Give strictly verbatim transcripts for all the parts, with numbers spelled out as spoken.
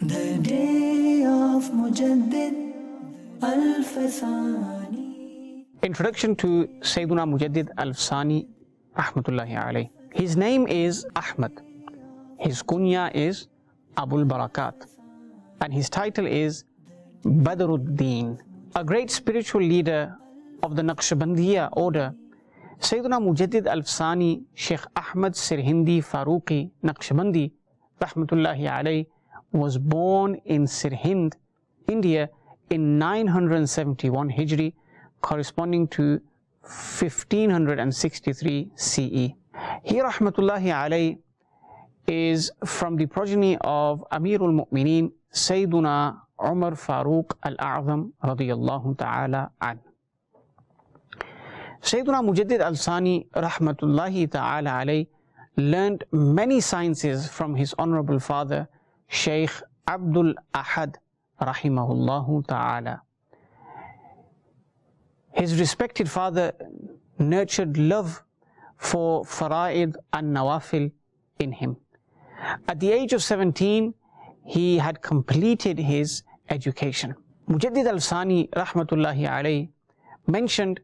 The day of Mujaddid-e-Alf Thani. Introduction to Sayyiduna Mujaddid-e-Alf Thani Rahmatullahi Alayh. His name is Ahmad. His kunya is Abul Barakat. And his title is Badruddin. A great spiritual leader of the Naqshbandiya order, Sayyiduna Mujaddid-e-Alf Thani, Sheikh Ahmad Sirhindi Faruqi Naqshbandi Rahmatullahi Alayh, was born in Sirhind, India in nine hundred seventy-one Hijri, corresponding to fifteen sixty-three C E. He Rahmatullahi Alayh is from the progeny of Amirul Mu'mineen Sayyiduna Umar Farooq Al-A'zam radiyallahu ta'ala an. Sayyiduna Mujaddid-e-Alf Thani Rahmatullahi ta'ala Alayh learned many sciences from his honorable father Shaykh Abdul Ahad Rahimahullahu Ta'ala. His respected father nurtured love for Fara'id and Nawafil in him. At the age of seventeen, he had completed his education. Mujaddid-e-Alf Thani Rahmatullahi Alayh mentioned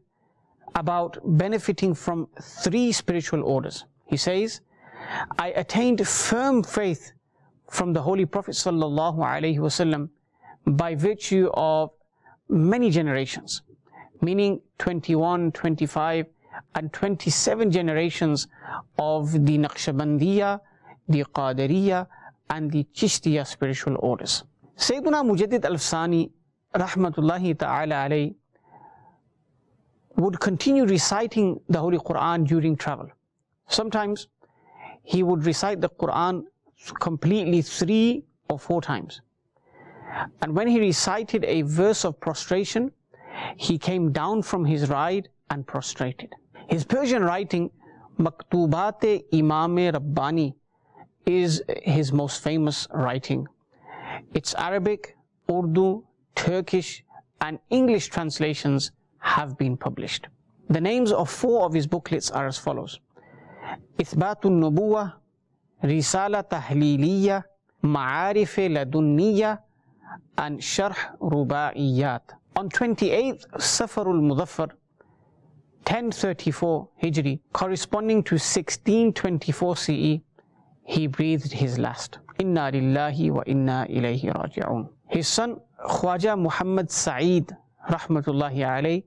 about benefiting from three spiritual orders. He says, I attained firm faith from the Holy Prophet Sallallahu Alaihi Wasallam by virtue of many generations, meaning twenty-one, twenty-five and twenty-seven generations of the Naqshbandiya, the Qadiriya and the Chishtiya spiritual orders. Sayyiduna Mujaddid-e-Alf Thani Rahmatullahi Ta'ala Alayhi would continue reciting the Holy Quran during travel. Sometimes he would recite the Quran completely three or four times, and when he recited a verse of prostration, he came down from his ride and prostrated. His Persian writing Maktubate Imame Rabbani is his most famous writing. Its Arabic, Urdu, Turkish and English translations have been published. The names of four of his booklets are as follows: Ithbatul Nubuwwa, Risala Tahliliya, Ma'arif Ladunniya and Sharh Rubaiyat. On twenty-eighth Safarul Muzaffar ten thirty-four Hijri, corresponding to sixteen twenty-four C E, he breathed his last. Inna lillahi wa inna ilayhi raji'un. His son Khwaja Muhammad Saeed Rahmatullahi Alayh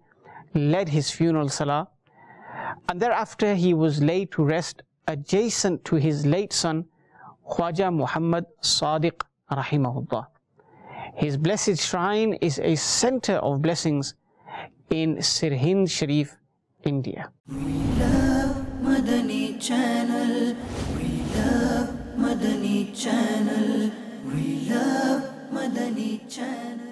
led his funeral salah, and thereafter he was laid to rest adjacent to his late son Khwaja Muhammad Sadiq Rahimahullah. His blessed shrine is a center of blessings in Sirhind Sharif, India. We love Madani Channel. We love Madani Channel. We love Madani Channel.